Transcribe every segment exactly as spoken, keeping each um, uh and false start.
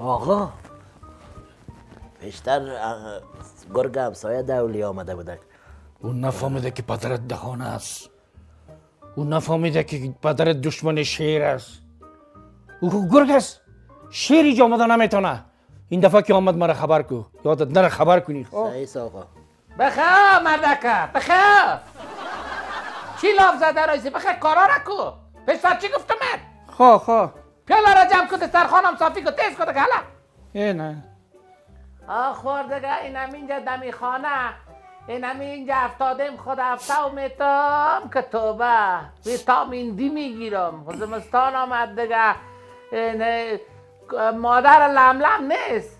آقا پیشتر گرگ همسایه دولی آمده بودک. اون نفهمیده که پدرت دهانه است. اون نفهمیده که پدرت دشمن شیر است. او گرگ است. شیری جا آمده نمیتونه. این دفعه که آمد مرا خبر کو. یادت نره خبر کنی. سعیس آقا. بخواه مردکه. بخواه. چی لاف زده رایزی؟ بخواه کارا رکو. پیشتر چی گفتم من؟ خواه خواه. پیاله را جمع کده سرخانم صافی کده تیز کده که حالا. ای نه. آه خوردگه اینم اینجا دمی خانه اینم اینجا افتادم خود افتاو میتم که توبه ویتامین دی میگیرم زمستان آمد دگه مادر لملم نیست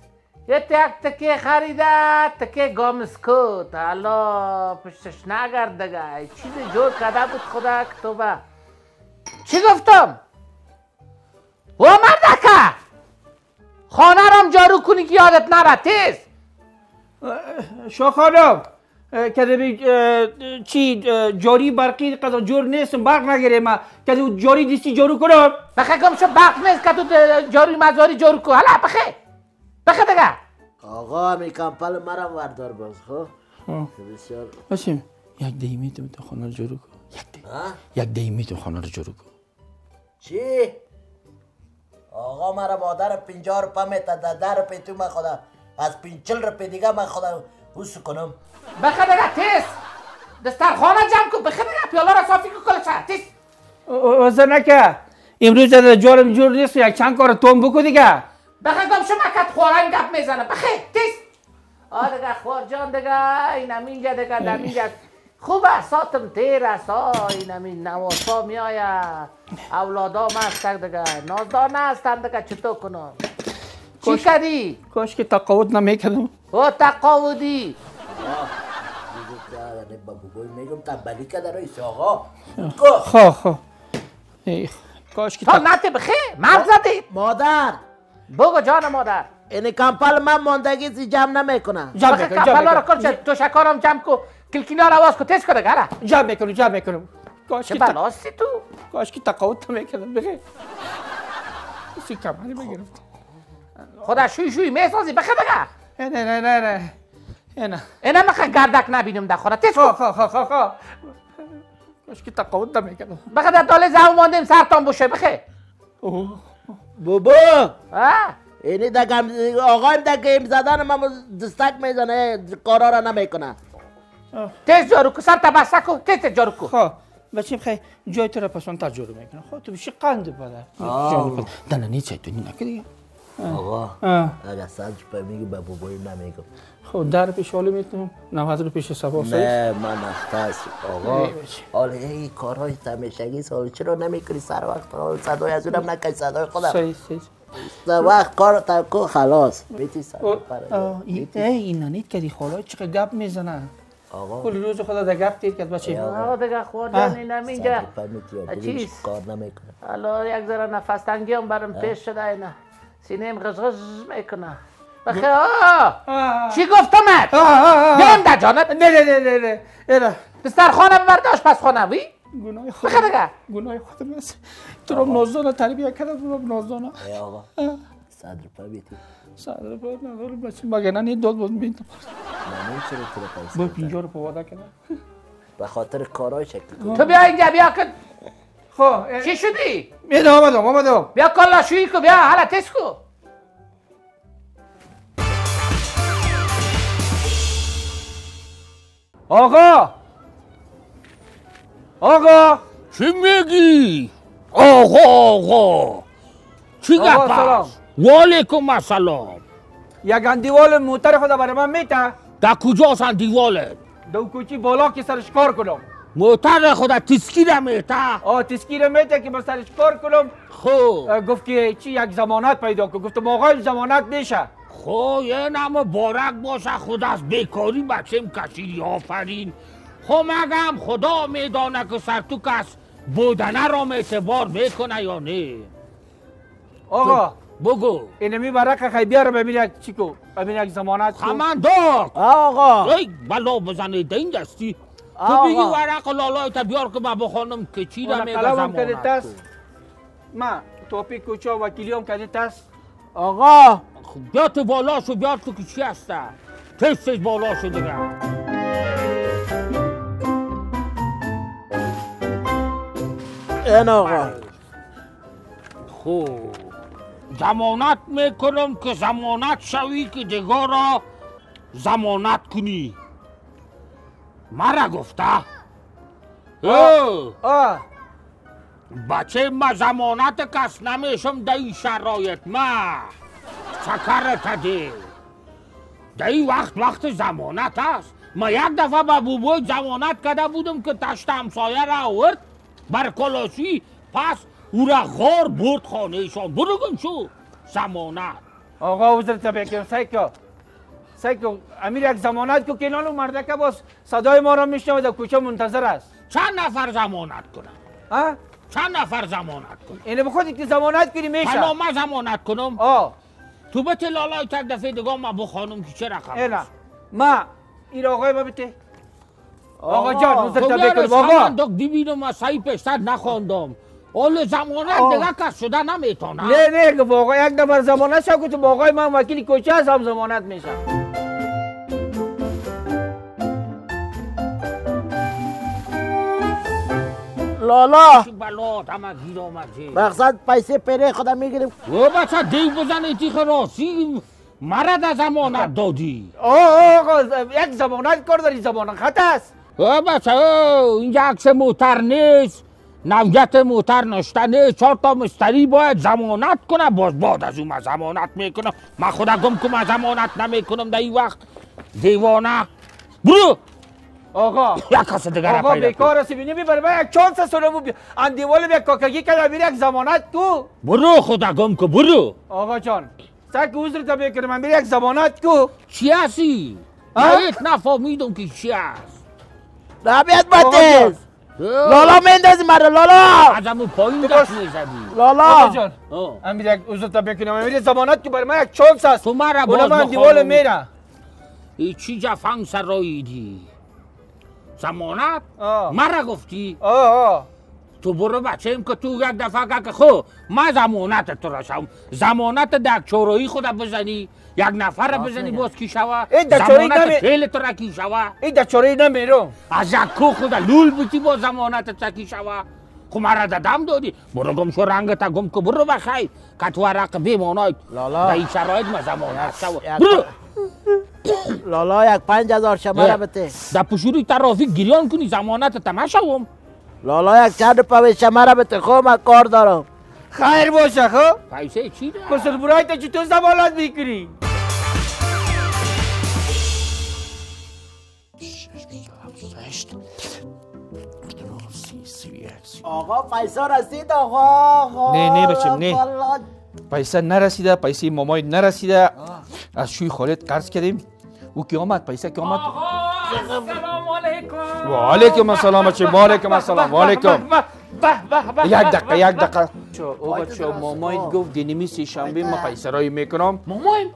یه تک تکه خریده تکه گامسکوت حالا پشتش نگرد دگه چیز جور کده بود خدا که توبه چی گفتم؟ او مردکه خانه رام جارو کنی که یادت نره تیز شا خانم کده چی جاری برقی قضا جور نیستم برق نگیره ما کده جاری دیستی جارو کنم بخه کم شو برق نیست کده جاری مزاری جارو کنم حالا بخه بخه دگه آقا همی کمپل مرم وردار باز خب بسیار باشیم یک دیمی تو میتون خانه رو جارو کنم یک دیمی تو خانه رو جارو کنم چی؟ آقا مرا مادر پنجاه روپه میتده ده روپه تو من خودم از پنچل روپه دیگه من خودم حسو کنم بخه دگه تیز دسترخانه جمع کن بخه دگه پیاله را صافی کن کل چه تیز وزه نکه امروز جارم جور نیست یک چند کار توم بکن دیگه بخه گم شما کت خوارم گپ میزنه بخه تیز آه دگه خوار جان دگه اینم اینجا دگه دم اینجا خوبه ساتم تیر است اینم این نواسا میآید اولادا مستک دگه نازدانه هستند دگه چطور کنم چی کردی؟ کاش که تقاعد نمیکردم او تقاعدی میگم تنبلی کرده رئیس آقا خواه خواه کاش که تا نته بخی مرد زدی مادر بگو جان مادر این کمپل من ماندگی جمع نمیکنم جمع بکن کمپل ها را کن توشکارم جمع کن کلکینه را آواز کن تیز کن دگه جمع میکنم جمع میکنم چه بلاستی تو؟ کاش که تقاوت نمیکردم بخیر سی کمانی بگرفت خدا شوی شوی میسازی بخیر بگه نه نه نه نه نه اینه مخه گردک نبینم در خدا تیز کن خواه خواه خواه خواه کاش که تقاوت نمیکردم بخیر در داله زهو ماندیم سرطان بشه بخیر بابا اینه آقایم در گیم زدن من دستک میزنه کارا را نمیکنه تیز جارو کن سر تبسته کن تیز جارو کن بچه بخیر جای تو را پسان تر جارو میکنم خب تو بشی قنده بده دننی چای تو نینکه دیگه آقا اگه صد روپه میگی به بابایم نمیگم خب در پیش حالی میتونم نود رو پیش سبا سایست نه من اختست آقا حالا این کارهای تمیشگی سال چرا نمیکنی سر وقت حال صدای از اونم نکنی صدای خودم سایست سایست در وقت کار تبکو خلاص بیتی سر بپره این نانید کدی خالای چقدر گپ میزنن آقا کل روز خدا دگه تیر کرد بچه آقا دگه خوردن اینم اینجا چیز کار نمیکنه حالا یک ذره نفس تنگی هم برام پیش شده اینه سینم غزغز میکنه بخه آه چی گفتمت بیام در جانب نه نه نه نه نه بسترخانه برداشت پس خانه وی گناه خودم بخه دگه گناه خودم است تو رو نازدانه تربیه کردم تو رو نازدانه ای آقا صد روپه بیتی صد روپه ندارم بچه مگه نه داد بود میدم نمیم چرا تو رو پایست باید پینجا رو پواده کنم به خاطر کارهای شکل کنم تو بیا اینجا بیا کن خب چی شدی؟ میدم آمدم آمدم بیا کلاشویی کن بیا حالا تست کن آقا آقا چی میگی؟ آقا آقا چی گفت است؟ والیکم السلام یک اندیوال موتر خدا برای من میته؟ در کجاست اندیوالت؟ در کوچی بالا که سرش کار کنم موتر خدا تسکیره میته؟ آه تسکیره میته که من سرش کار کنم خب گفت که چی یک زمانت پیدا کن گفتم آقای زمانت میشه خب یه نمه بارک باشه خود از بیکاری بچم کشیدی آفرین خب مگم خدا میدانه که سرتو کس بودنه را اعتبار میکنه یا نه آقا بگو اینمی برق خیبیه رو ببین یک چی کو ببین یک زمانت کو خمندار آقا ای بلا بزنید این دستی تو بگی ورق لالای تا بیار که بابا خانم که چی رو میگه زمانت کو من توپی کوچا وکیلی هم کده تست آقا خب بیات بالا شو، بیات تو که چی هستم تستش بالا شو دیگه. این آقا خوب زمانت میکنم که زمانت شوی که دیگه را زمانت کنی. مرا گفته اوه آه بچه ما زمانت کس نمیشم در این شرایط ما سکرت دی در این وقت وقت زمانت هست. ما یک دفعه با بوبوی زمانت کرده بودم که تشت همسایه را آورد بر کلاسی پس او را غار برد خانهشان. برگم شو زمانت آقا حضرت بکرم سیکا سیکا امیر یک زمانت که کنان و مردکه باز صدای ما را میشنوه در کوچه منتظر است. چند نفر زمانت کنم؟ چند نفر زمانت کنم؟ اینه به خودی که زمانت کنی میشه؟ حالا من زمانت کنم؟ آه تو بته لالای تک دفعه دگاه ما بخانم که چه رقم است؟ اینا ما این آقای ما بته آقا جان مزرطه بکن بابا من دک دیبینم از سایی پشتر نخاندم اول زمانت دیگه کس شده نمیتونم. نه نه که با آقا یک نفر زمانت شد که تو با آقای من وکیل کوچه هست هم زمانت میشه. لالا مقصد پیسه پره خودم میگیریم او بچه دیو بزن ایتی خراسی مرد از زمانت دادی. آقا یک زمانت کار داری زمانت خط است. او بچه اینجا عکس موتر نیست نویت موتر نشته نیست چهار تا مستری باید زمانت کنه باز بعد از اون زمانت میکنم. من خودم گم کنم زمانت نمیکنم در این وقت دیوانه برو. آقا یک کس دیگه را پیدا کن. آقا بیکار هستی بینی میبره من یک چانس سرمو بیا اندیوال بیا کاکاگی کرده بیر یک زمانت کو برو خدا گم کو برو. آقا جان سک حضرت را بیا من بیر یک زمانت کو چی هستی؟ نهیت نفهمیدم که چی هست نبیت باتیز لالا مندازی مرا لالا از همون پایین دست میزدی لالا. آقا جان امیر یک حضرت را بیا کنم امیر یک زمانت کو برای من یک چانس هست تو مرا باز زمانت؟ مرا گفتی؟ آه آه تو برو بچه ایم که تو یک دفعه که خو من زمانت تو را شوم زمانت دکچورایی خود بزنی یک نفر را بزنی باز کی شوه زمانت فیل تو را کی شوه این دکچورایی نمیرم از یک کو خود لول بیتی باز زمانت تا کی شوه خو مرا دادم دادی برو گم شو رنگت گم که برو بخی که تو ورق بیمانای در این شرایط ما زمانت شوه برو. لالا یک پنج هزار شما را بده در پشوری ترافیک گریان کنی زمانت تمه شوم. لالا یک چند پوی شما را بده خب من کار دارم. خیر باشه خب پیسه چی را؟ کسل برای تا چطور زمانت میکنی؟ آقا پیسه رسید آقا. نه نه بچم نه پیسه نرسیده پیسه مامای نرسیده از شوی خالد قرض کردیم او که آمد پیسه که آمد. آقا السلام علیکم. و علیکم السلام بچه و علیکم السلام و علیکم یک دقیقه یک دقیقه او بچه مامای گفت دینمی سه شنبه ما پیسه رای میکنم مامای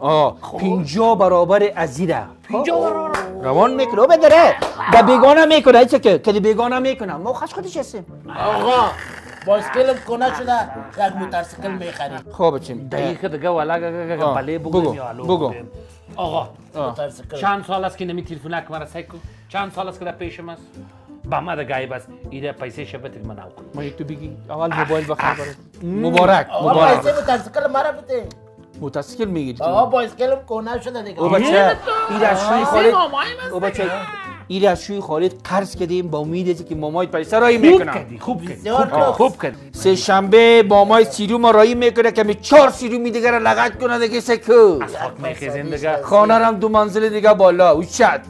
پینجا برابر ازیره پینجا برابر روان میکنه او بدره ده بیگانه میکنه ایچه که کدی بیگانه میکنه ما خش خودش هستیم. آقا بایسکلم کنه شده یک موترسیکل میخریم. خب چیم دقیقه دیگه والا بله بگویم یا الو بگویم. آقا موترسیکل چند سال است که نمی تلفنک مرا سیکو چند سال است که در پیشم است با ما در غایب است ایره پیسه شبه تک مناو کنیم ما یک تو بگی اول موبایل بخیر برای مبارک مبارک پیسه موترسیکل مرا بده موترسیکل میگیری تو. آقا بایسکلم کنه شده دیگه او بچه ایره از شوی خالد او بچه ایره از شوی خالد قرض کردیم با امیدی که مامای پیسه رای میکنه. خوب کردی خوب کردی خوب کردی سه شنبه مامای سیروم رای میکنه کمی چهار سیرومی دیگه را لغت کنه دیگه سکو از خاک میخیزین دیگه خانه را هم دو منزل دیگه بالا او شد.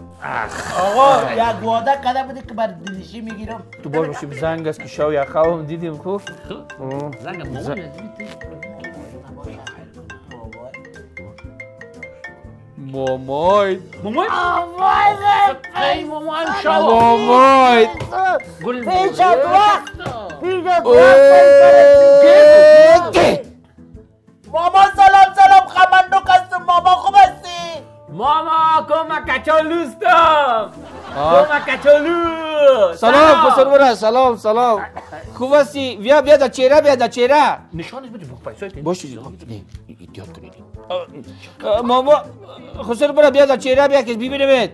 آقا یک واده کده بده که بر دلیشی میگیرم تو بار باشیم زنگ است که شاو یا خواب دیدیم خوب زنگ مامان مامای مامای مامای مامای شاو مامای پیش از وقت پیش از وقت ماما سلام سلام خمندو کستم ماما خوب هستی؟ ماما کما کچالوستم کما کچالو سلام کسر برا سلام سلام خوب هستی؟ بیا بیا دا چهره بیا دا چهره نشانش بده بخ پیسای کنی باشی دیگه یاد کنیدیم. ماما خسر برا بیا در چهره بیا کس بیبینه بید.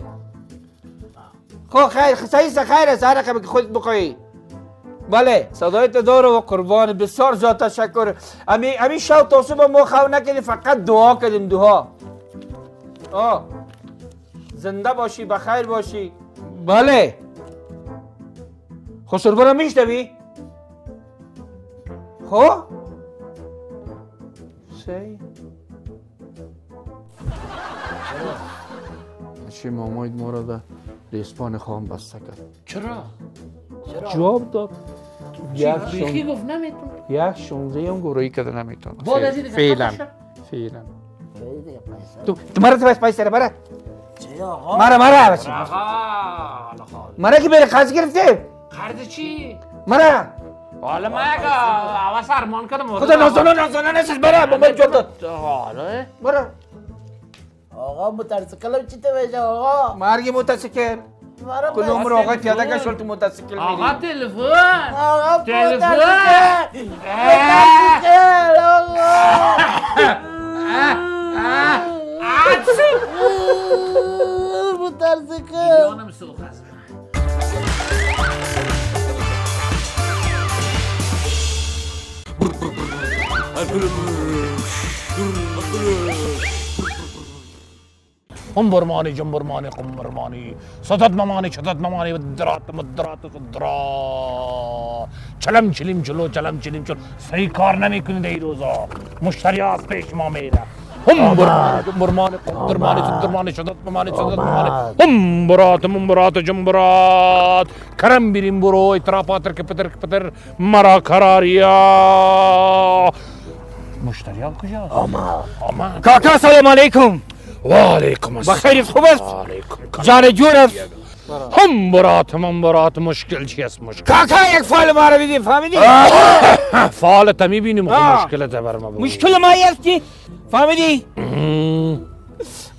خب خیر خسایی سا خیر است هر که خودت بخوایی. بله صدایت داره و قربان بسیار زیاد تشکر. امی امی شب تا صبح ما خواه نکردیم فقط دعا کردیم دعا. آه زنده باشی بخیر باشی. بله خسر برا میشنوی؟ خب چه ماماید ما را در ریسپان خواهم بسته کرد. چرا؟ جواب داد بیخی گفت نمیتونم یک شونزه هم گروهی کده نمیتونم فعلا فعلا تو مرا تو باید پایستره برا مرا مرا مرا که بره قرض گرفته قرض چی؟ مرا حالا ما یک عوض ارمان کدم خدا نازانه نازانه نسش برا بابای جواب داد حالا برا آقا مترسکلم چی توجه آقا؟ مرگی مترسکل کل عمر آقا پیاده کشول تو مترسکل میری آقا تلفون آقا تلفون مترسکل آقا مترسکل ایرانم سوخ هست قمبرمانی جنبرمانی قمبرمانی صدد ممانی چدد ممانی مدرات مدرات مدرات چلم چلیم چلو چلم چلیم چلو صحیح کار نمی کنید ای روزا مشتری از پیش ما میره قمبرمانی جنبرمانی قمبرمانی صدرمانی چدد ممانی صدد ممانی قمبرات ممبرات جنبرات کرم بیریم برو اتراپاتر که پتر که پتر مرا کراریا مشتری ها کجاست؟ آمد آمد کاکا سلام علیکم و علیکم السلام بخیر خوب است جان جون است هم برات هم برات مشکل چی است مشکل کاکا یک فال ما رو بده فهمیدی فال تا میبینیم مشکل تا بر ما مشکل ما است که فهمیدی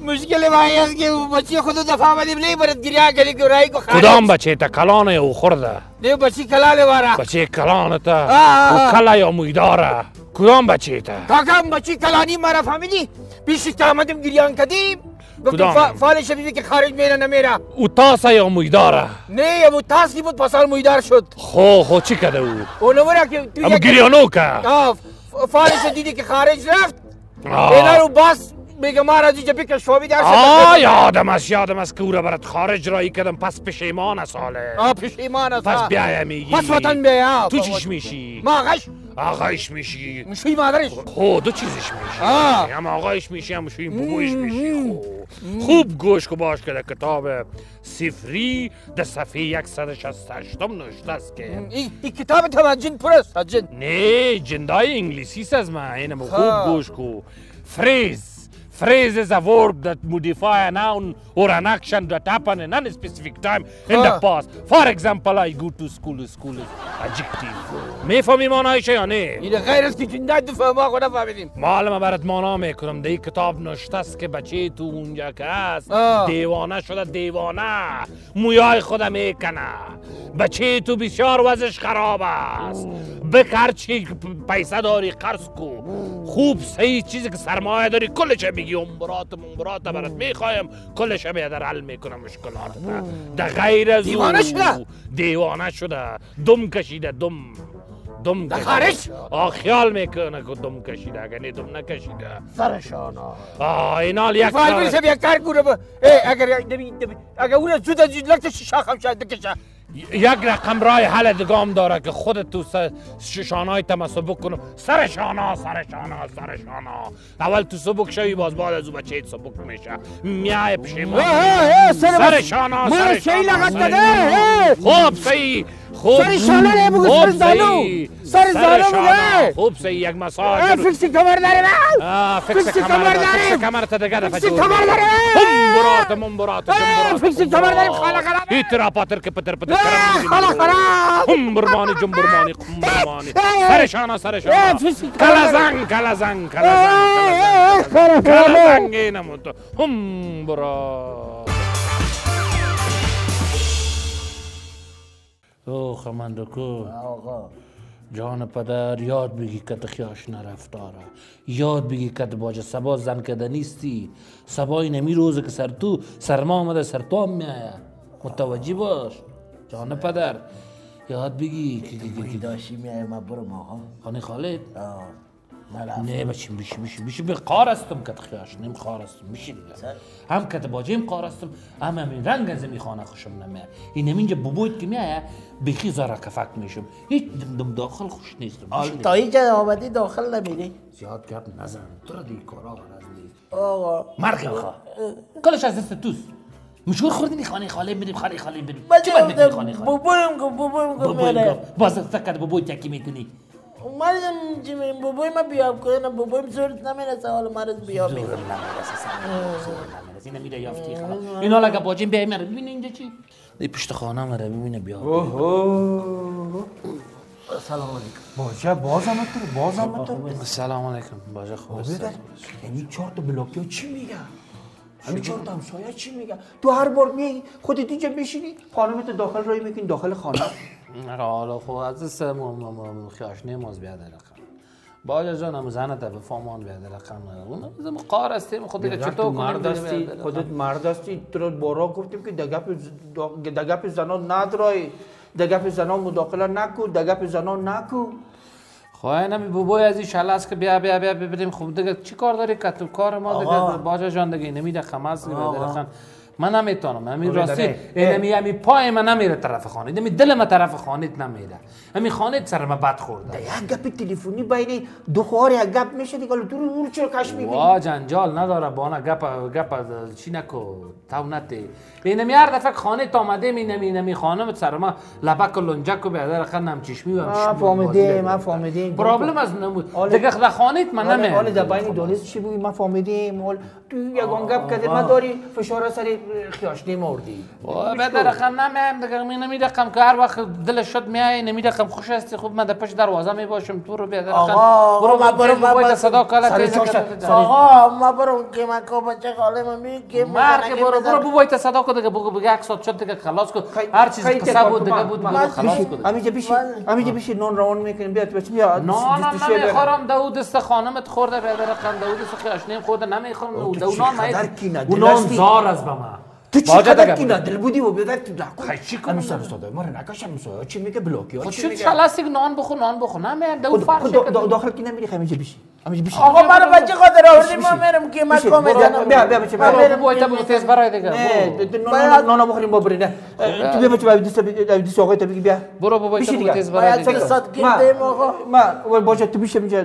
مشکل ما است که بچه خودو دفعه بدیم نه برات گریه کردی که رای کو خارج کدام بچه تا کلانه او خورده نه بچه کلاله واره بچه کلانه تا او کلای امیداره کدام بچه تا کاکا بچه کلانی ما رو فهمیدی بیشتر تا آمدیم گریان کدیم گفتیم فال شبیه که خارج میره نمیره او تاسه یا مویداره نه او تاسی بود پسال مویدار شد خو خو چی کده او او نمونه که توی اما گریانو که فالش دیدی که خارج رفت اینا رو باز میگه ما را دیجا بکر شوابی در شد آه یادم است یادم است که او را برات خارج رایی کردم پس پشیمان است حاله آه پشیمان است پس بیایم میگی پس وطن بیایم تو چیش میشی؟ ما آقایش آقایش میشی مشوی مادرش خو دو چیزش میشی هم آقایش میشی هم مشوی بابایش میشی خو خوب گوش کو باش که در کتاب سفری در صفحه صد و شصت و هشت نوشته است که این کتاب تو از جن پر است جن نه جندای انگلیسی است از من اینم خوب گوش کو فریز Phrase is a verb that modify a noun or an action that happened in a specific time in the past. For example, I go to school. School is adjective. می فهمی معنایش یا نه؟ این غیر از که چندای تو فهمه خود نفهمیدیم. معلم برات معنا میکنم. دی کتاب نوشته است که بچه تو اونجا که هست دیوانه شده دیوانه مویای خود میکنه. بچه تو بسیار وضعش خراب است. بکر چی پیسه داری قرض کو. خوب صحیح چیزی که سرمایه داری کلش میگی. ام برات ام برات برات میخوایم کلش بیادر حل میکنم مشکلات ده غیر از دیوانه شده دیوانه شده دم کشیده دم دم ده خارش خیال میکنه که دم کشیده اگه نه دم نکشیده سرشان آه اینال یک فال بریسه یک کار کنه اگر اگر اون زود از لکت شیشه هم شاید بکشه یک رقم رای حل دگام داره که خودت تو شانهای تمسبک کنم سر شانها سر شانها سر شانها اول تو سبک شوی باز بعد از او بچه سبک میشه میای پشیمون سر شانها سر شانها خوب صحیح خوب سر شانها نه بگو سر زانو سر زانو بگه خوب صحیح یک مساج فکسی کمر داری با فکسی کمر داری کمر تا دگه دفجور فکسی کمر داری منبرات منبرات فکسی کمر داری خاله خراب ایترا پاتر که پتر پتر قمبرمانی جنبرمانی قمبرمانی سرشانا سرشانا کلزنگ کلزنگ کلزنگ کلزنگ اینمون تو قمبرا تو خمندکو جان پدر یاد بگی کت خیاش نرفتاره، یاد بگی کت باجه سبا زن کده نیستی، سبای نمی روزه که سر تو سرما آمده سر تو هم می آید. متوجه باش جان پدر، یاد بگی که داشتی می آید. من برم آقا خانه خالد نه بچیم بشی بشی بشی به قارستم کت خیاش نیم قارستم بشی دیگر هم کت باجه هم قارستم هم همین رنگ از این خانه خوشم نمیاد. این همینجا ببوید که میایه بخی زاره کفک میشم هیچ دم داخل خوش نیستم. تا اینجا آمدی داخل نمیری؟ زیاد گپ نزن تو را دیگه کارا غرض نیست آقا مرگ آقا کلش از دست توست. مشغول خوردین خانه خاله بریم خانه خاله بریم چی باید میتونی خانه خاله؟ ببویم گفت ببویم گفت میره باز سکت ببوی تکی میتونی مرزم جمعیم بابایم ما بیاب کنه بابایم زورت نمیرسه حالا مرز بیاب میکنه زورت نمیرسه زورت نمیرسه این نمیره یافتی خلا این حالا اگه باجیم بیایی مره ببینه اینجا چی؟ این پشت خانه مره ببینه بیاب اوه سلام علیکم باجه باز آمد تو باز آمد تو سلام علیکم باجه خواسته یعنی چهار تا بلاکی ها چی میگن؟ همین چهار تا همسایه چی میگن؟ تو هر بار میایی خودت اینجا میشینی خانمت داخل رای میکنی داخل خانه را حالا خو از سمم خیاش نماز بیاد رقم باجا جانم زنت به فامان بیاد رقم اون زم قار هستیم خودت چطور مرد هستی خودت مرد هستی تو بارا گفتیم که دگپ دگپ زنا ندرای دگپ زنا مداخله نکو دگپ زنا نکو خواهی نمی بابای از این شلس که بیا بیا بیا ببریم خب دیگه چی کار داری کتو کار ما دیگه باجا جان دیگه نمیده خماس بیاد رقم من نمیتونم همین راستی اینمی همین پای من نمیره طرف خانه همین دل من طرف خانهت نمیره همین خانهت سر من بد خورده یک گپ تلفنی بین دو خواهر یک گپ میشه دیگه تو رو اون چرا کش میگیری وا جنجال نداره بانه گپ گپ چی نکو تو نتی اینمی هر دفعه خانهت اومده مینمی نمی خانم سر من لبک و لنجک و به در خانم چشمی و من فهمیدم من فهمیدم پرابلم از نمود دیگه خانهت من نمیره حالا در بین دولت چی بگی من فهمیدم تو یگان گپ کردی من داری فشار سر خیاش نمردی بعد رقم نمیم دیگه می نمی رقم که هر وقت دل شد میای نمی رقم خوش هستی خوب من در پشت دروازه می باشم تو رو بیا در رقم برو من برو من صدا کالا تیز آقا ما برو که من کو بچه خاله من می که مار که برو برو بوی تا صدا کو دیگه بگو بگه صد شد دیگه خلاص کو هر چیز حساب بود دیگه بود خلاص کو همینجا بشین همینجا بشین نون روان میکنیم بیا بچه بیا نان نمیخورم داوود است خانمت خورده بیا در رقم داوود است خیاش نیم خورده نمیخورم داوود نان اونان زار از بما تو چقدر کینه دل بودی و بیادر تو دکو خیلی چی کنم سر استاده مره نکشم مسایه چی میگه بلاکی ها چی میگه خود شلست که نان بخو نان بخو نمیه دو فرشه که داخل که نمیری خمیجه بشی آقا من بچه خاطر آوردی ما میرم که من کام میزنم بیا بیا بچه بیا بریم بایتا بگو تیز برای دیگه نه نانا بخوریم با برین تو بیا بچه بیا دیست آقای تا بگی بیا برو بایتا بگو تیز برای دیگه ما باشه تو بیشم اینجا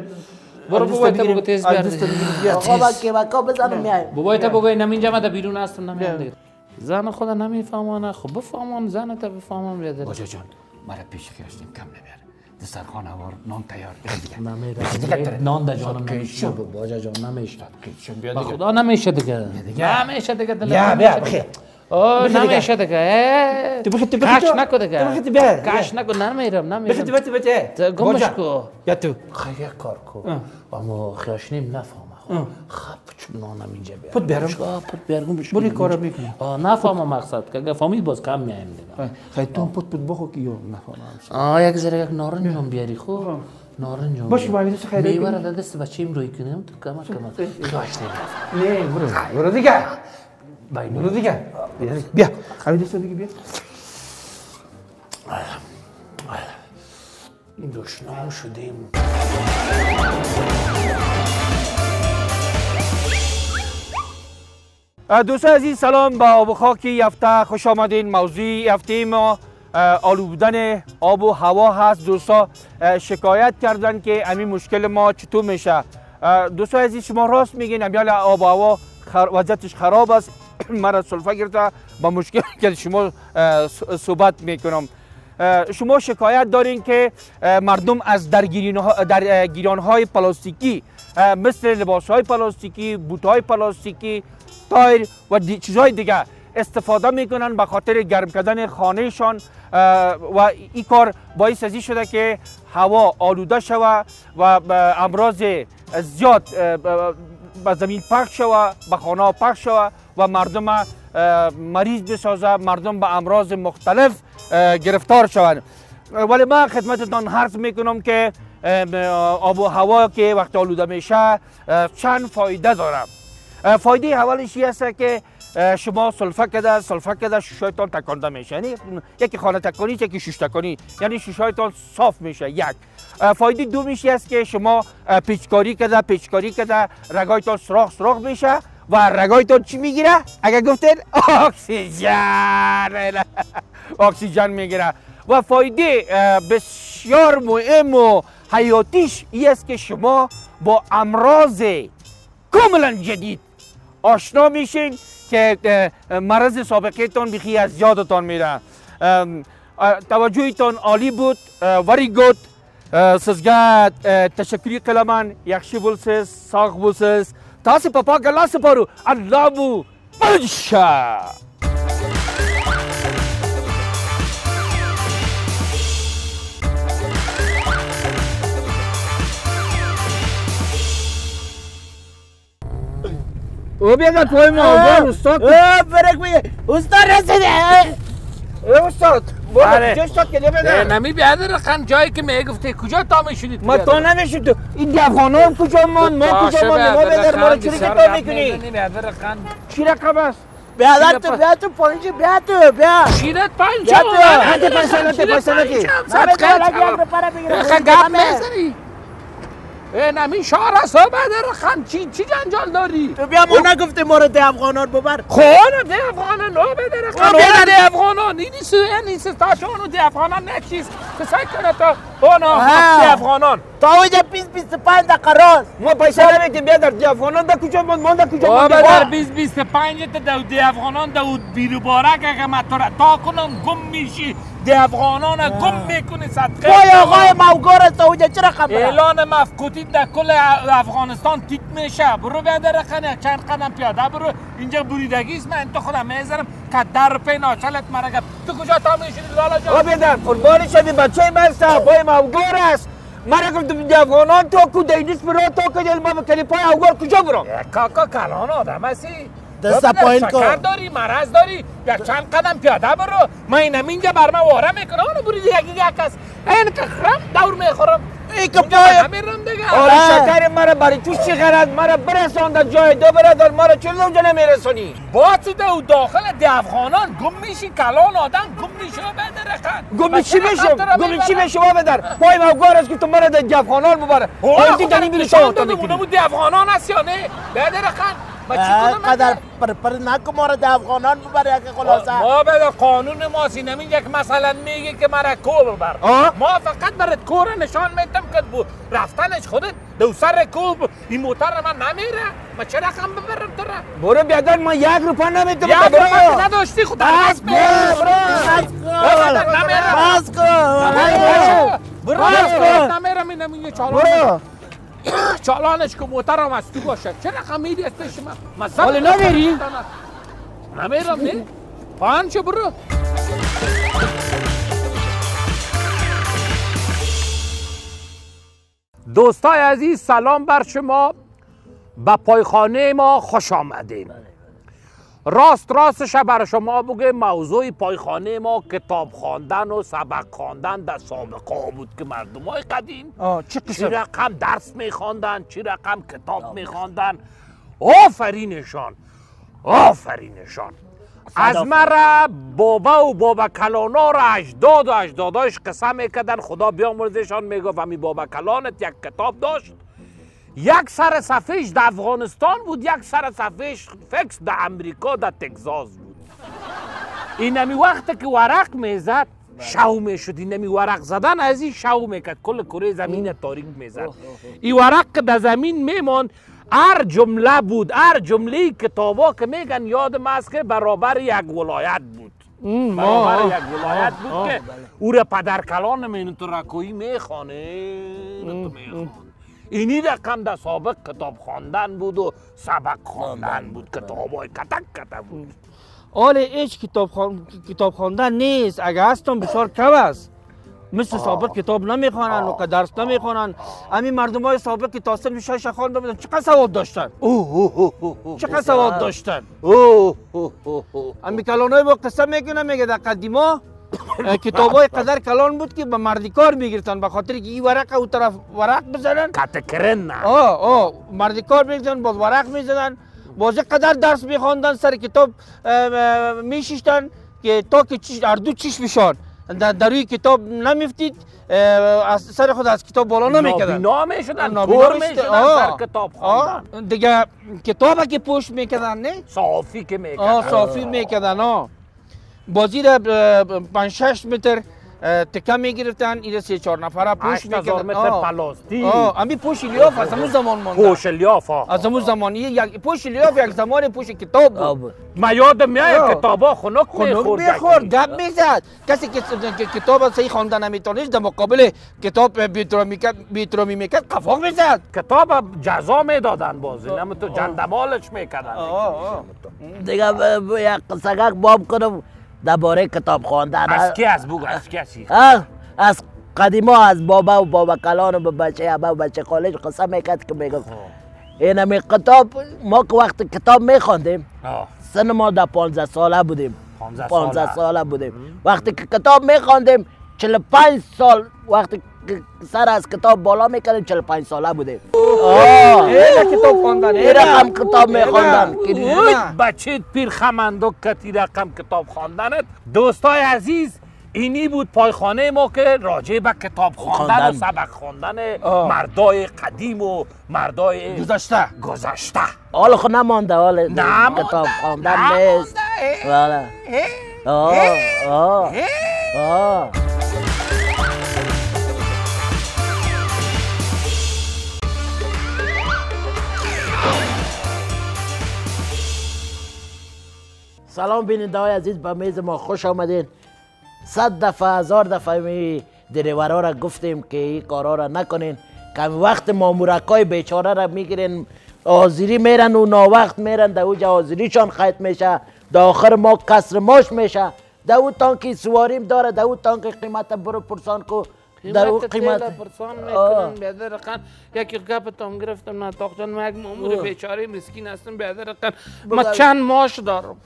برو بابا تا بگو تیز بیار آقا با که بکا بزنم میایم بابا تا بگو اینجا من در بیرون هستم نمیام دیگه زن خدا نمیفهمانه خب بفهمان زن تا بفهمان بیاده باجا جان مرا پیش کشتیم کم نمیاره دسترخوان هوار نان تیار دیگه نمیره نان در جانم نمیشه باجا جان نمیشه با خدا نمیشه دیگه نمیشه دیگه بیا بیا بخیر اوه نمیشه دیگه ای تو بخیر تو بخیر کاش نکو دیگه تو بخیر بیا کاش نکو نمیرم نمیرم بخیر بخیر بچه گمش کو یا تو خیر کار کو اما خیاش نیم نفهم خب چون نانم اینجا بیارم پت بیارم پت بیارم بری کارا میکنی نفهمم مقصد که اگه فهمید باز کم میایم دیگه خیلی تو پت پت بخو که یا نفهمم آه یک ذره یک نارنج هم بیاری خب نارنج هم باشه باید تو خیلی بیوار دست بچیم روی کنیم تو کمک کمک خیاش نیم نه برو برو دیگه برو دیگه بیا خیلی دست دیگه بیا این دوشنام شدیم دوستان عزیز سلام با آب و خاک یفته خوش آمدین. موضوع هفته ما آلو بودن آب و هوا هست. دوستان شکایت کردن که همین مشکل ما چطور میشه. دوستان عزیز شما راست میگین امیال آب و هوا وضعیتش خراب است. من از سلفه گرفته با مشکل که شما صحبت میکنم. شما شکایت دارین که مردم از درگیران های پلاستیکی مثل لباس های پلاستیکی بوت های پلاستیکی تایر و چیزهای دیگه استفاده میکنن به خاطر گرم کردن خانهشان و این کار باعث ازی شده که هوا آلوده شوه و امراض زیاد به زمین پخش شوه به خانه پخش شوه و مردم مریض بسازه مردم به امراض مختلف گرفتار شوند. ولی من خدمتتان عرض میکنم که آب و هوا که وقت آلوده میشه چند فایده دارم. فایده اولش این است که شما سلفه کده سلفه کده شیشه‌تان تکانده میشه، یعنی یکی خانه تکانی یکی شیش تکانی، یعنی شیشه‌تان صاف میشه یک. فایده دومش این است که شما پیچکاری کده پیچکاری کده رگایتان سراخ سراخ میشه و رگایتان چی میگیره؟ اگه گفتین اکسیژن، اکسیژن میگیره. و فایده بسیار مهم و حیاتیش این است که شما با امراض کاملا جدید آشنا میشین که مرض سابقه تان بیخی از یادتان میره. توجهتان عالی بود. وری گود سزگات تشکری قلمان یخشی بولسیز ساق بولسیز تاسی پاپا گلا سپارو الله بو بلشا. او بیاد توی موضوع استاد. او برک بیه استاد رسیده. او استاد. بله. چه استاد کلی بده؟ نمی بیاد رخان جایی که میگفته کجا تامی شدید؟ ما تو نمیشد. این دیوانه کجا مان؟ ما کجا مان؟ ما بدر ما چی کار میکنی؟ بیاد رخان. چی رخان است؟ بیاد تو بیاد تو پنجی بیاد تو بیاد. چی رخان پنجی؟ بیاد تو. هدی پنجی پنجی پنجی. ساده کار. رخان گام میزنی. نمی شهر است بدر خان چی چی جنجال داری؟ تو بیا ما نگفته ما رو ده افغانان ببر خانه ده افغانان نه بدر خان ده افغانان این نیست این ستاشون و ده افغانان نه چیز کسایی کنه تا اونا ده افغانان تا اونجا بیست بیست و پنج دقیقه راست ما پیسه نمیدیم بدر ده افغانان ده کجا ماند ماند کجا ماند بدر بیست بیست و پنج تا ده افغانان ده بیرو بارک اگه ما تو را تا کنم گم میشی ده افغانان را گم میکنی صدقه بای آقای موگار است اونجا چرا خبره؟ اعلان مفقودی در کل افغانستان تیت میشه برو بدر خانه چند قدم پیاده برو اینجا بریدگی است من تو خودم میذارم که در پی ناچلت مرگم تو کجا تا میشینی لالا جان؟ آبی در قربانی شدی بچه من است آقای موگار است مرا گفت ده افغانان تو کو دینیس برو تو که دل ما به کلیپای اوگار کجا برم؟ کاکا کلان آدم هستی؟ دست پایین کن شکر داری مرض داری یک چند قدم پیاده برو من اینم اینجا بر من واره میکنه آنو بریدی یکی یک کس این که خرم دور میخورم ای که پای میرم دیگه آره شکر مرا برای تو چی غرض مرا برسانده جای دو برادر مرا چرا اونجا نمیرسونی باطیده و داخل ده افغانان گم میشی کلان آدم گم میشه بدرخن گم میشی میشم گم میشی میشم بدر پای موگار است که تو مرا ده افغانان ببره این دنی میشم تو میگی ده افغانان است یا نه بدرخن قدر پر پر نکو ما را ده افغانان ببر یک خلاصه ما به قانون ماسی نمین یک مثلا میگه که مرا کور ببر ما فقط برات کور نشان میدم که رفتنش خودت دو سر کوب این موتر من نمیره ما چه رقم ببرم تو را برو بیادر ما یک روپا نمیدم یک روپا نداشتی خود بس برو بس کن برو نمیرم اینم این چالان چالانش که موترم از تو باشه چه رقم میدی از پیش من؟ حالا نمیری؟ نمیرم نه؟ پاهن چه برو؟ دوستای عزیز سلام بر شما به پایخانه ما خوش آمدین. راست راستش بر شما بگه موضوع پایخانه ما کتاب خواندن و سبق خواندن در سابقه بود که مردم های قدیم چی, چی رقم درس میخواندن چی رقم کتاب میخواندن آفرینشان آفرینشان از مرا بابا و بابا کلانا را اجداد و اجداداش قصه میکردن خدا بیامرزشان میگفت همی بابا کلانت یک کتاب داشت یک سر صفحهش در افغانستان بود یک سر صفحهش فکس در امریکا در تگزاس بود این همی وقت که ورق میزد شو میشد این همی ورق زدن از این شو میکرد کل کره زمین تاریک میزد این ورق که در زمین میمان هر جمله بود هر جمله کتابا که میگن یادم است که برابر یک ولایت بود برابر یک ولایت بود آه. که او را پدر کلان مینو تو رکویی میخوانه تو میخوان اینی رقم در سابق کتاب خواندن بود و سبق خواندن بود کتابای کتک کتک بود آله هیچ کتاب خواندن نیست اگه هستم بسیار کم است مثل سابق کتاب نمیخوانن و که درس نمیخوانن همین مردم های سابق که تا سن شش خوانده بودن چقدر سواد داشتن چقدر سواد داشتن همین کلانای با قصه میکنن میگه در قدیما کتابای قدر کلان بود که به مردکار میگرفتن به خاطر که این ورق او طرف ورق بزنن کتکرن نه آه آه مردکار میگرفتن باز ورق میزدن باز قدر درس میخواندن سر کتاب میشیشتن که تا که هر دو چیش بشان در روی کتاب نمیفتید از سر خود از کتاب بالا نمیکردن نابینا میشدن کور میشدن سر کتاب خواندن دیگه کتاب که پشت میکردن نه صافی که میکردن آه صافی میکردن آه بازی را پنج شش متر تکه میگرفتن این سه چهار نفره پوش میکردن هشت هزار متر پلاستی آه امی پوش الیاف از همون زمان مانده پوش الیاف ها از همون زمان یک پوش الیاف یک زمان پوش کتاب بود ما یادم میاد کتابا خنک میخورد میخورد دب میزد کسی که کتاب صحیح خوانده نمیتونست در مقابل کتاب بی‌احترامی میکرد قفاق میزد کتاب جزا میدادن باز نمیتون جندمالش میکردن دیگه یک سگک باب کنم درباره کتاب خواندن از کی از بگو از کسی از قدیما از بابا و بابا کلان و بچه ابا و بچه خالش قصه میکرد که میگم این همین کتاب ما که وقت کتاب میخواندیم سن ما در پانزده ساله بودیم پانزده ساله بودیم وقتی که کتاب میخواندیم چهل و پنج سال وقتی سر از کتاب بالا میکردیم چهل و پنج ساله بودیم این کتاب خواندن این رقم کتاب میخواندن بچه پیر خمندو کتی رقم کتاب خواندنت دوستای عزیز اینی بود پایخانه ما که راجع به کتاب خواندن و سبق خواندن مردای قدیم و مردای گذشته گذشته حال خود نمانده حال کتاب خواندن نیست آه آه آه سلام بیننده های عزیز به میز ما خوش آمدین صد دفعه هزار دفعه می دریورا را گفتیم که این کارا را نکنین کم وقت مامورکای بیچاره را میگیرین حاضری میرن و ناوقت میرن در اوج حاضریشان خیط میشه در آخر ما کسر ماش میشه در او تانکی سواریم داره در او تانکی قیمت برو پرسان کو در او قیمت پرسان میکنن بیادر رقم یکی گپتام گرفتم نه تاق جان من یک مامور بیچاره مسکین هستم بیادر رقم ما چند ماش دارم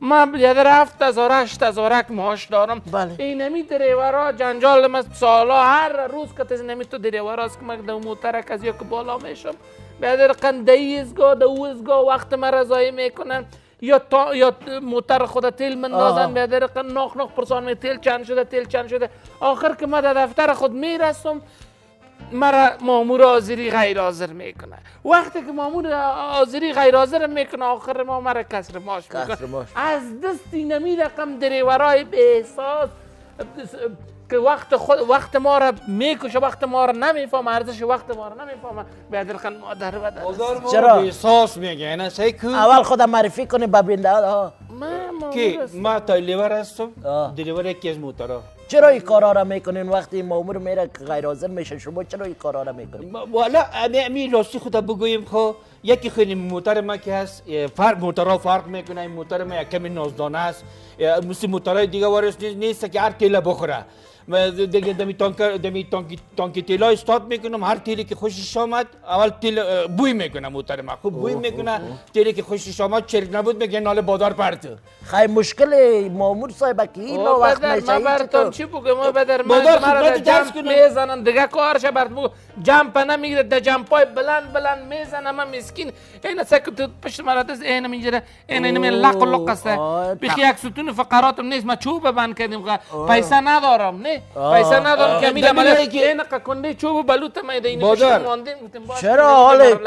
من یاد رفت هزار هشت هزارک ماش دارم این نمی دریورا جنجال من سالا هر روز که تز نمی تو دریورا است که من دو موترک از یک بالا میشم بعد رقم دیزگاه دوزگاه وقت من رضایی میکنن یا تا یا موتر خود تیل مندازن بعد رقم ناخ ناخ پرسان می تیل چند شده تیل چند شده آخر که من در دفتر خود میرسم مرا مامور آذری غیر حاضر میکنه وقتی که مامور آذری غیر حاضر میکنه آخر ما مرا کسر ماش میکنه از دست نمی رقم دریورای احساس که وقت خود وقت ما را میکشه وقت ما را نمیفهمه ارزش وقت ما را نمیفهمه بدرخن مادر بدر چرا احساس میگه نه سیکو اول خودت معرفی کنی به بنده ها ما کی ما دریور هستم دریور یکی از موتورها چرا این کارا را میکنین وقتی مامور میره که غیر حاضر میشه شما چرا این کارا را میکنین والا امی راستی خودت بگویم خو یکی خیلی موتور ما که هست فرق موتورها فرق میکنه این موتور ما یکم نازدانه است مثل موتورهای دیگه وارث نیست که هر تیله بخوره دیگه دمی تانک دمی تانکی تانکی تیلا استارت میکنم هر تیلی که خوشش آمد اول تیل بوی میکنه موتور ما خوب بوی میکنه تیلی که خوشش آمد چرک نبود میگه ناله بادار پرد خیلی مشکل مامور صاحب که این وقت نشه براتون چی بگم ما بدر ما درس میزنن دیگه کارش برات بگو جمپ نمیگیره ده جمپای بلند بلند میزنه من مسکین اینا سکوت پشت مرات از اینم اینجوری اینم لق لق است بخی یک ستون فقراتم نیست ما چوب بند کردیم پیسه ندارم نه پیسه ندارم که میرم این قکنده چوب بلوت ما اینا مشکل ماندیم چرا حاله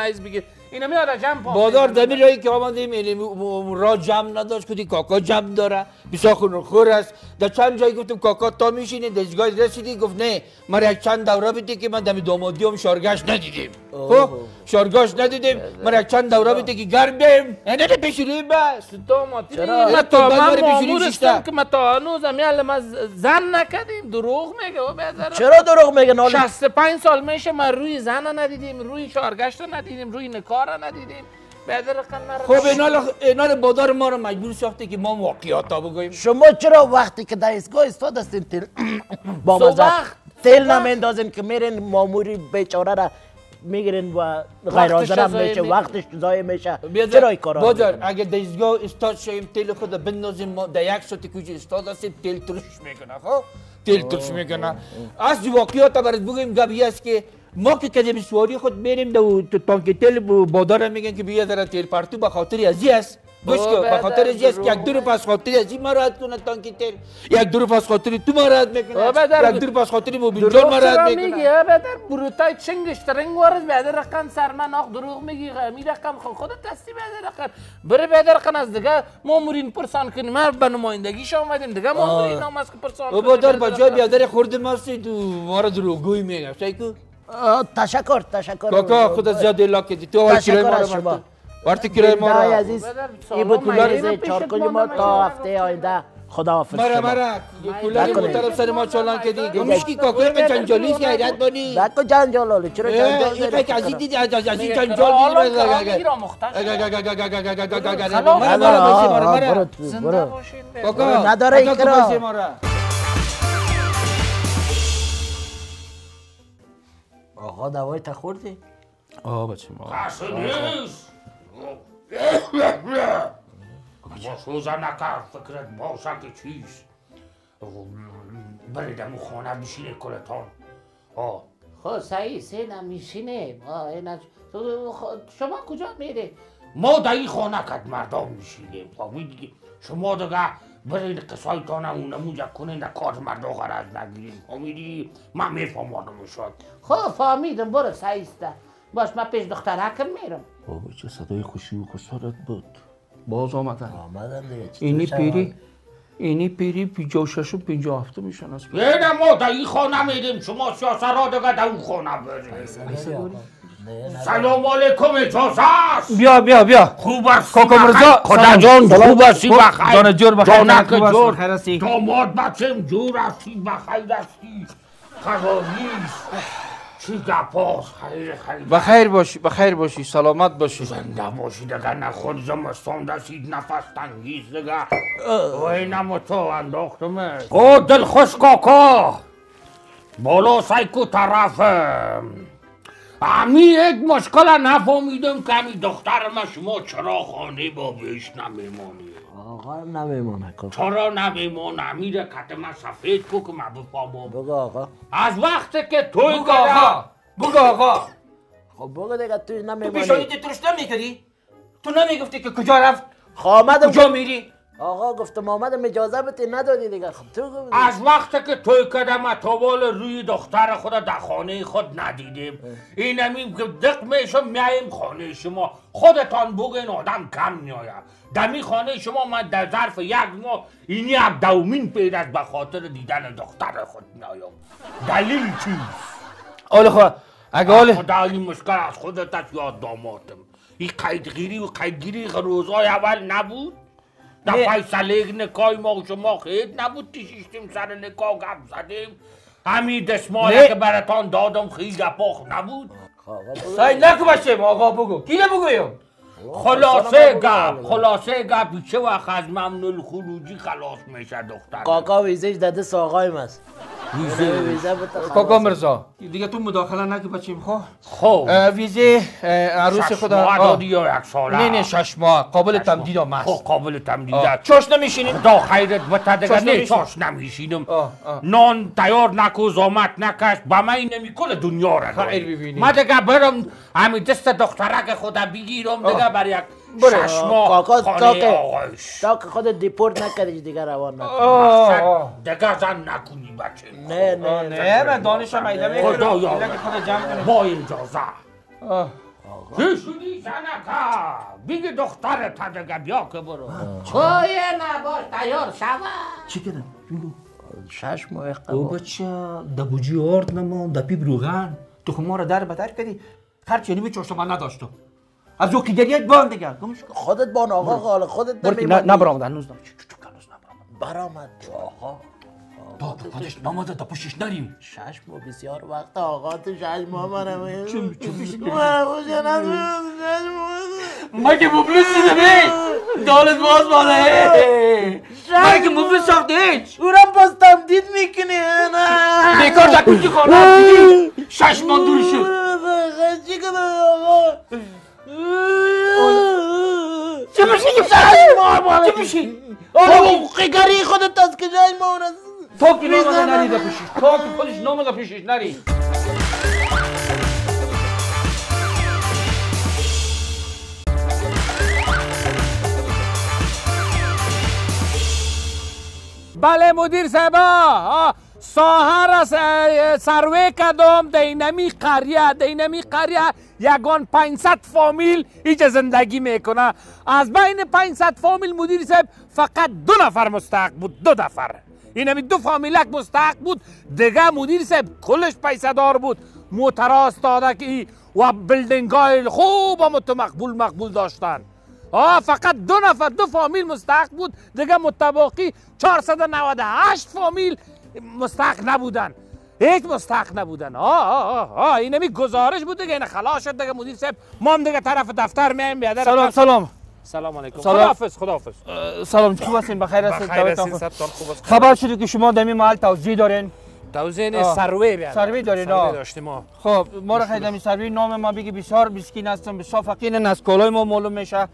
اینا میاره جمع بازار دمی جایی که آمدیم این را جمع نداشت کدی کاکا جمع داره بیسا خون خور است در چند جایی گفتم کاکا تا میشینه دزگاه رسیدی گفت نه من یک چند دوره بیده که من دمی دامادیام شارگشت ندیدیم خب شارگشت ندیدیم من یک چند دوره بیده که گرم بیم نه نه بشیریم بس تا ماتیریم من تا من مامور استم که من تا هنوز همیاله من زن نکدیم دروغ میگه چرا دروغ میگه شصت و پنج سال میشه من روی زن ندیدیم روی شارگشت ندیدیم روی نکار ندیدیم خب اینال بادار ما رو مجبور ساخته که ما واقعیات ها بگوییم شما چرا وقتی که در ایستگاه استاد هستین تیل با مزد تیل نمیندازین که میرین ماموری بیچاره را میگیرین و غیر حاضر هم میشه، وقتش ضایع میشه. چرا این کارا بادر اگه دزگاه استاد شیم تیل خود بندازیم ما در یک ساعت کوچه استاد هستیم تیل ترش میکنه، خب تیل ترش میکنه. از واقعیات برات بگیم گبی است که ما که کدیم سواری خود میریم دو تانک تیل بادر میگن که بیا ذره تیل پارتو به خاطر ازی است. گوش کن به خاطر چی است که یک دو روز پس خاطر ازی ما راحت کنه تانکی تیل، یک دو روز پس خاطر تو ما راحت میکنه، یک دو روز پس خاطر موبیل جان ما راحت میکنه. میگی ها بدر بروتای چنگش ترنگ وارد بدر رقم سرمن آخ دروغ میگی می رقم خودت دستی بدر رقم بره بدر رقم از دیگه مامورین پرسان کنیم ما به نمایندگیش اومدیم دیگه مامورین نام است که پرسان کنیم. بدر بجای بدر خورد ماست تو ما را دروغگویی میگه شایکو. تشکر تشکر کاکا خودت زیاد لاک دی تو اکیرای ما وقتی کرای ما را عزیز این بود کولر چهار کلی ما تا هفته آینده خداحافظ شما. مرا مرا کولر اون طرف سر ما چالان کردی گمشکی کاکا من جنجالی غیرت بانی نکو جنجالو چرا جنجال یک عزیز دید عزیز جنجال مرا مرا مرا زنده باشید کاکا نداره این کرا. آقا دوایت خوردی؟ آه بچه ما نیست ما سوزا نکرد فکرت باشا که چیست بریدم خانه میشینه کلتان. آه خب سعی سینم میشینه شما کجا میره؟ ما در این خانه کد مردم میشینیم شما دیگه برین قصایتانم اونموجه کنین کار مردا غرض نگیریم فامیدی؟ من میفهمانم شد خب فهمیدم برو سعیسته باش من پیش دختر حکم میرم. بابا چه صدای خوشی و کسارت بود باز آمدن آمدن دیگه اینی پیری اینی پیری پینجا و شش و پینجا هفته میشن از پیری نه ما در این خانه میریم شما سیاسه را دیگه در اون خانه بریم. سلام علیکم اجازه است بیا بیا بیا خوب است کاکا مرزا خدا جان خوب هستی بخیر جان جور بخیر جانک جور خیر هستی داماد بچم جور هستی بخیر هستی خرابیش چی گپاس خیر خیر بخیر باشی بخیر باشی سلامت باشی زنده باشی دیگه نه خود زمستان رسید نفس تنگیز دیگه اینم تو انداختمش او دلخوش کاکا بالا سایکو طرفم امی یک مشکل نفهمیدم که امی دخترم شما چرا خانه با بهش نمیمانی؟ آقا نمیمانه کن چرا نمیمانه امی را کت من سفید کن که من بفهمم بگو آقا از وقتی که توی بگو آقا بگو آقا خب بگو دیگه توی نمیمانی تو پیشانیت ترش نمیکردی؟ تو نمیگفتی که کجا رفت؟ خامدم کجا میری؟ آقا گفتم آمدم اجازه بده ندادی دیگه خب تو گفت از وقتی که توی کدم تابال روی دختر خدا در خانه خود ندیدیم اینم که دق میشم میایم خانه شما خودتان بگین آدم کم نیاید دمی خانه شما من در ظرف یک ماه اینی هم دومین پیرت به خاطر دیدن دختر خود نیایم دلیل چیست؟ آله خواه اگه آله خدا این مشکل از خودت از یاد داماتم این قیدگیری و قیدگیری روزای اول نبود؟ در فیصله نکای ما و شما خیلی نبود تیشیشتیم سر نکا گپ زدیم همین دسماله که براتان دادم خیلی گپاخ نبود سعی نکو باشیم آقا بگو کی نبگویم خلاصه گپ خلاصه گپ چه وقت از ممنون خروجی خلاص میشه دختر کاکا ویزش داده ساقایم است ویزه کاکا مرزا دیگه تو مداخله نکو بچیم خواه خب ویزه عروس خدا شش ماه دادی یا یک ساله نه نه شش ماه قابل تمدید هم هست خب قابل تمدید هست چاش نمیشینیم خدا خیرت بته دیگه نه چاش نمیشینیم نان تیار نکو زامت نکش به من نمیکنه دنیا را خیر ببینیم من دیگه برم همین دست دخترک خدا بگیرم دیگه برای یک شش ماه خانه آقایش تا که خودت دیپورت نکردی دیگه روان نکنی دیگه زن نکنی بچه نه نه نه من دانشم ایده میکنم خدا یاوه با اجازه چی شدی زنکا بگی دخترت دیگه بیا که برو چوی نباش تیار شوه چی کردم؟ شش ماه اقبا او بچه دبوجی آرد نمان دپی بروغن تو خمار را در بدر کردی خرچ یعنی به چاشت من نداشتم از او کدریت بان دیگر خودت بان آقا خاله خودت نمیمانی نه برامده هنوز نمید چوچو کنوز نبرامد برامد آقا دا به خودش نامده دا پشتش نریم شش ماه بسیار وقت آقا تو شش ماه منم چون چون پشت منم خوشه نزم مگه مبلوس دیدمی دالت باز بالایی مگه مبلوس ساخته هیچ او را باز تمدید میکنی نه بیکار دکنی خانه شش ماه دور شد چه میشه که مار ماره؟ چه میشه؟ آره قیگری خودت از کجای ما اون است؟ تو کی نامه نری دپوشی؟ تو کی خودش نامه دپوشی نری؟ بله مدیر صاحب ساهر سروی کدام دینمی قریه دینمی قریه یگان پانصد فامیل اینجا زندگی میکنه. از بین پانصد فامیل مدیر صاحب فقط دو نفر مستحق بود، دو نفر اینمی دو فامیلک مستحق بود، دیگه مدیر صاحب کلش پیسه دار بود، متراست داده که و بلدنگای خوب هم مقبول مقبول داشتن. آه فقط دو نفر دو فامیل مستحق بود، دیگه متباقی چهارصد و نود و هشت فامیل مستحق نبودن، هیچ مستحق نبودن. آه آه آه اینمی گزارش بود دیگه، این خلاص شد دیگه مدیر صاحب. ما هم دیگه طرف دفتر میایم بیادر. سلام سلام سلام علیکم. خداحافظ خداحافظ. سلام خوب هستین؟ بخیر هستین؟ بخیر هستین صد تا خوب هستین. خبر شده که شما دمی محل توزیع دارین؟ توزیع سروی بیادر. سروی دارین؟ سروی داشتیم ما. خب ما را خیلی دمی سروی نام ما بگی بسیار مسکین هستن، بسیار فقیرن، از کالای ما معلوم میشه.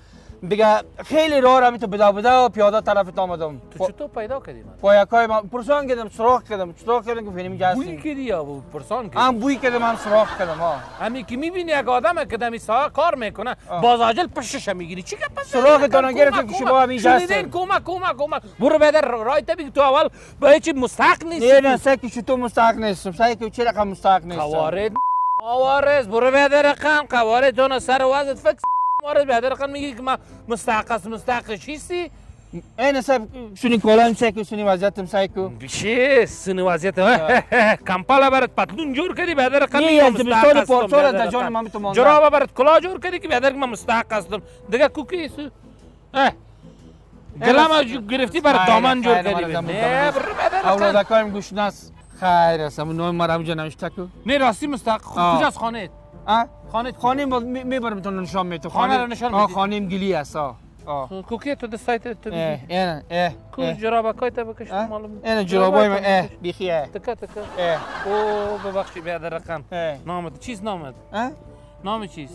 دیگه خیلی راه را تو بدا بدا و پیاده طرفت آمدم. تو چطور پیدا کردی من؟ پایکای من پرسان کردم، سراغ کردم، چطور کردم که فهمیدم جاست. بوی کردی یا پرسان کردی؟ هم بوی کردم هم سراغ کردم ها. همین که می‌بینی یک آدمه که دمی ساعت کار میکنه، باز عاجل پشش میگیری. چی که پس سراغ دانان گرفتم که شما همین جاست. دیدین کمک کمک کمک برو بدر رای بگی تو اول به هیچ مستحق نیستی. نه نه سکی چطور مستحق نیستم، سکی چه رقم مستحق نیستم. قوارض قوارض برو بدر رقم قوارض دون سر وزن فکس مورد به هدر قن میگی که ما مستحق است مستحق چیستی؟ این صاحب شونی کولام سایکو شونی وضعیتم سایکو چی سونی وضعیت کمپالا برات پتلون جور کردی به هدر قن میگی مستحق است پورتور در جان ما میتونم جراب برات کلا جور کردی که به هدر من مستحق هستم دیگه کوکی سو گلامو گرفتی برات دامن جور کردی نه اولاد کارم گوش ناس خیر هستم نام مرام جانم تکو نه راستی مستحق کجاست خانه ها خانه خانه میبرم تو نشان میتو خانه رو نشان میدی خانه گلی است آ کوکی تو ده سایت تو اه اینا اه کو جرابکای تو بکش معلوم اینا جرابای من اه بیخیه تک تک اه او ببخشید به در رقم نامت چیز نامت ها نام چیز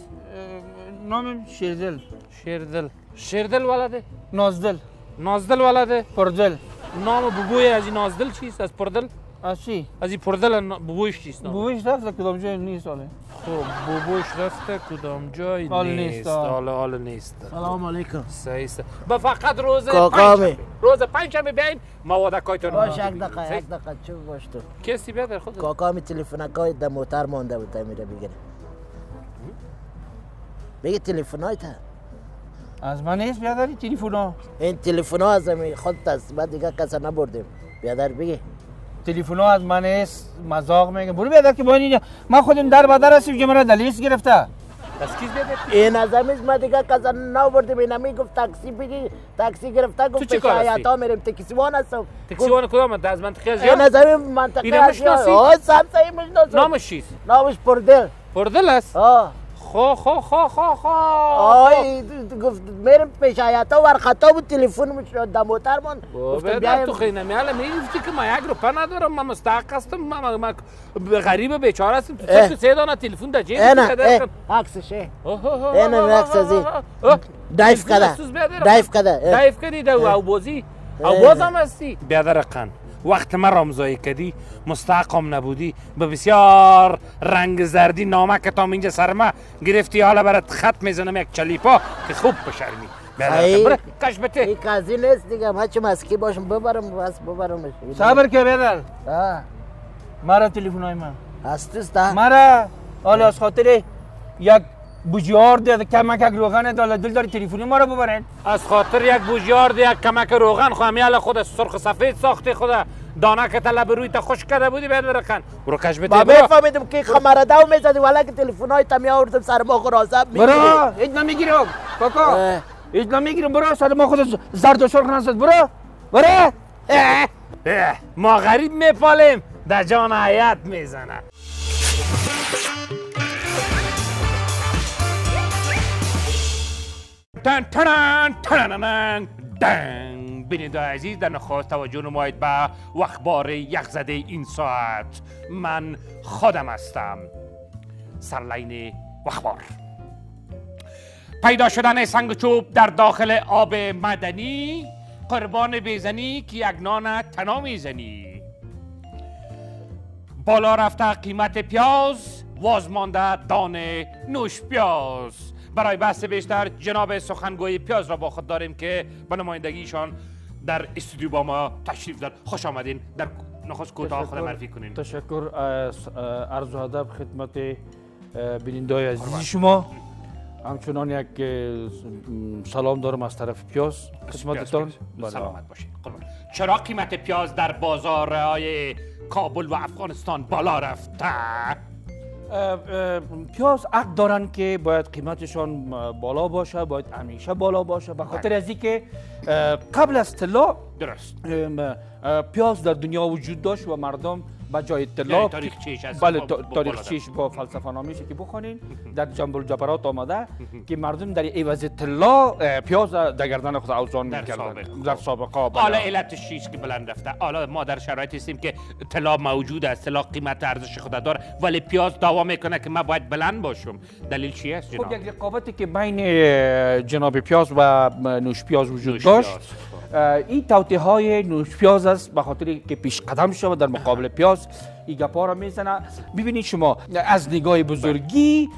نامم شیردل شیردل شیردل ولده نازدل نازدل ولده پردل نام بوبوی از نازدل چیز از پردل آشی ازی پردل بوبویش چیست نام بوبویش رفته کدام جای نیست آله خب بوبویش رفته کدام جای نیست آله آله نیست سلام علیکم سعیست با فقط روز پنجشنبه روز پنجشنبه بیاین موادکایتون باش یک دقیقه یک دقیقه چه باش تو کسی بیاد خودت کاکامی تلفنکای در موتر مانده بود میره بگیره بگی تلفنایت از من نیست بیادری تلفنا این تلفنا از من خودت است بعد دیگه کس نبردیم بیادر بگی تلفن ها از من است مذاق میگه برو بیادر که با این من خودم در بدر هستیم که مرا دلیس گرفته از کیز بیادر؟ این از همیش من دیگه کسا ناوردیم این همی گفت تاکسی بگی تاکسی گرفته گفت پیش حیات ها میریم تکسیوان هستم تکسیوان کدام از منطقه از یا؟ این از همی منطقه از یا مشناسی؟ آه سمسایی مشناسیم نامش چیست؟ نامش پردل پردل هست؟ آه خو خو خو خو خو آی گفت میرم پیش حیاتا ورخطا بود تلفنم شد در موتر ماند گفتم بیایم تو خیلی نمیاله میگفتی که من یک روپه ندارم من مستحق هستم من غریب بیچاره هستم تو چه سه دانه تلفن در جیب کردم عکسشه اینم عکس ازی دایف کرده دایف کرده دایف کردی دو او بازی او بازم هستی بیادر قن وقت من رامزایی کردی مستحقم نبودی به بسیار رنگ زردی نامکتام اینجا سرما گرفتی حالا برات خط میزنم یک چلیپا که خوب بشرمی بله کاش بته این قضیه نیست دیگه من چه مسکی باشم ببرم بس ببرمش صبر که بدر ها مرا تلفنای من هست تا مرا حالا از خاطر یک بوجیار ده کمک روغن دل داری تلفنی ما رو ببرین از خاطر یک بوجیار ده یک کمک روغن خو همیاله خود سرخ سفید ساخته خود دانه که طلب روی تا خوش کرده بودی بعد برکن برو کش بده برو فهمیدم که خمرداو میزدی والا که تلفنای تا میآوردم سر ما غرازم میگیری برو هیچ نمیگیرم کاکا هیچ نمیگیرم برو سر ما خود زرد و سرخ نشد برو برو ما غریب میپالیم در جان حیات میزنه تن تن تن تن بیننده عزیز در نخواست توجه نمایید به اخبار یخزده این ساعت من خودم هستم سرلین واخبار. پیدا شدن سنگچوب در داخل آب معدنی قربان بیزنی که اگنان تنا میزنی. بالا رفته قیمت پیاز، وازمانده دان نوش پیاز. برای بحث بیشتر جناب سخنگوی پیاز را با خود داریم که به نمایندگیشان در استودیو با ما تشریف دارد. خوش آمدین. در نخست کوتاه خود معرفی کنین. تشکر. عرض و ادب خدمت بیننده‌های عزیز شما. همچنان یک سلام دارم از طرف پیاز خدمتتان. سلامت باشید. چرا قیمت پیاز در بازارهای کابل و افغانستان بالا رفته؟ پیاز عقد دارن که باید قیمتشان بالا باشه، باید همیشه بالا باشه، به خاطر از اینکه قبل از طلا درست پیاز در دنیا وجود داشت و مردم به جای طلا تاریخچه‌اش است. بله، تاریخچه‌اش با فلسفه نامش که بخونین در جنب الجبرات آمده که مردم در عوض طلا پیاز در گردن خود اوزان می‌کردن در سابقه. حالا علتش چیست که بلند رفته؟ حالا ما در شرایطی هستیم که طلا موجود است، طلا قیمت ارزش خود داره، ولی پیاز دعوا میکنه که من باید بلند باشم. دلیل چی است جناب؟ خب یک رقابتی که بین جناب پیاز و نوش پیاز وجود داشت. این توطئه های نوش پیاز است به خاطر که پیش قدم شود در مقابل پیاز. این گپا را میزنه. ببینید شما از نگاه بزرگی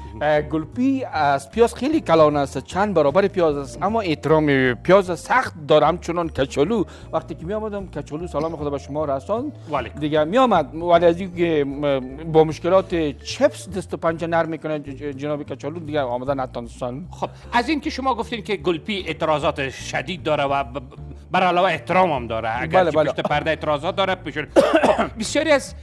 گلپی از پیاز خیلی کلان است، چند برابر پیاز است، اما احترام پیاز سخت دارم. چون کچالو وقتی که می آمدم کچالو سلام خدا به شما رسان دیگه می آمد، ولی از اینکه با مشکلات چپس دست و پنجه نرم میکنه جناب کچالو دیگه آمدن نتونستن. خب از اینکه شما گفتین که گلپی اعتراضات شدید داره و بر علاوه احترام هم داره، اگر بله بله. پشت پرده اعتراضات داره پیشون. بسیاری از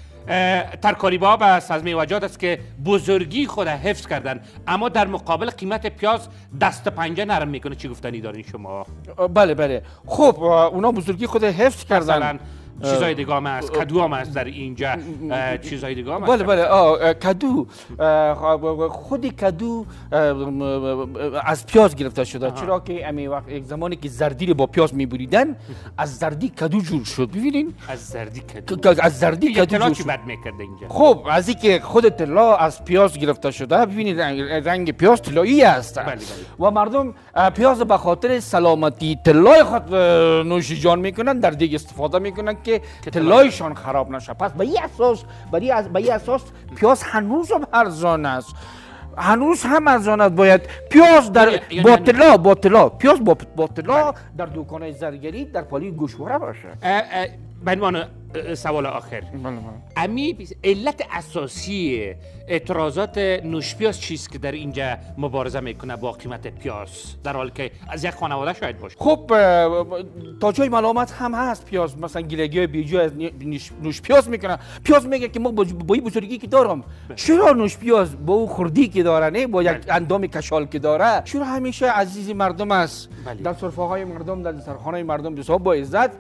ترکاریباب است، از میوجات است که بزرگی خود حفظ کردن اما در مقابل قیمت پیاز دست پنجه نرم میکنه. چی گفتنی دارین شما؟ بله بله. خب اونا بزرگی خود حفظ کردن. چیزای دیگه هم هست، کدو هم هست در اینجا، چیزای دیگه هم هست. بله بله. آه، کدو خودی کدو از پیاز گرفته شده. آه. چرا که امی وقت یک زمانی که زردی رو با پیاز میبریدن از زردی کدو جور شد. ببینین از زردی کدو از زردی کدو جور شد. بد میکرد اینجا. خب از اینکه خود طلا از پیاز گرفته شده، ببینید رنگ پیاز طلایی است. بله بله. و مردم پیاز به خاطر سلامتی طلای خود نوش جان میکنن، در دیگ استفاده میکنن که طلایشان خراب نشه. پس به این اساس برای از به این اساس پیاز هنوز هم ارزان است، هنوز هم ارزان است. باید پیاز در با طلا با طلا پیاز با با طلا در دکان‌های زرگری در پالی گوشواره باشه. به عنوان سوال آخر، امی علت اساسی اعتراضات نوش پیاز چیست که در اینجا مبارزه میکنه با قیمت پیاز در حالی که از یک خانواده شاید باشه؟ خب تا جای ملامت هم هست پیاز، مثلا گیلگی های بیجا از نوش پیاز میکنه. پیاز میگه که ما با این بزرگی که دارم چرا نوش پیاز با اون خردی که داره، نه با یک اندام کشال که داره، چرا همیشه عزیز مردم است در سرفه های مردم، در سرخوان های مردم حساب با عزت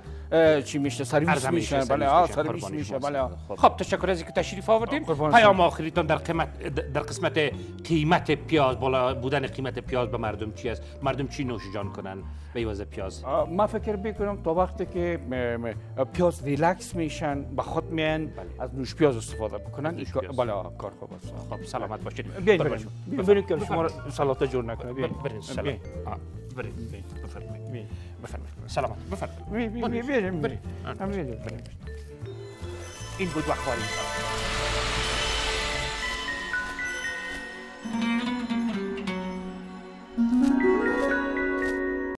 چی میشه سرویس میشه. بله آ سرویس میشه. بله. خب تشکر از اینکه تشریف آوردین. پیام آخریتون در قیمت در قسمت قیمت پیاز، بالا بودن قیمت پیاز به مردم چی است؟ مردم چی نوش جان کنن به عوض پیاز؟ ما فکر میکنم تا وقتی که پیاز ریلکس میشن به خود میان از نوش پیاز استفاده بکنن. بله کار خوب است. خب سلامت باشید. ببینید که شما سلات جور نکنه. برید سلام. برید بفرمایید. بفرمایید. سلامت. بفرمایید. برید. این بود وقت خواهیم